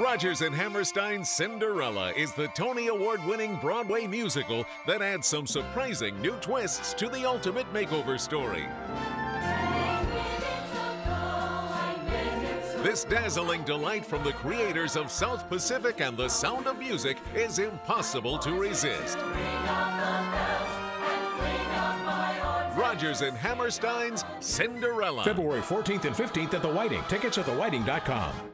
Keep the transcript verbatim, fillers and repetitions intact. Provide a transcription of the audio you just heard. Rodgers and Hammerstein's Cinderella is the Tony Award-winning Broadway musical that adds some surprising new twists to the ultimate makeover story. This dazzling delight from the creators of South Pacific and The Sound of Music is impossible to resist. Rodgers and Hammerstein's Cinderella. February fourteenth and fifteenth at The Whiting. Tickets at the whiting dot com.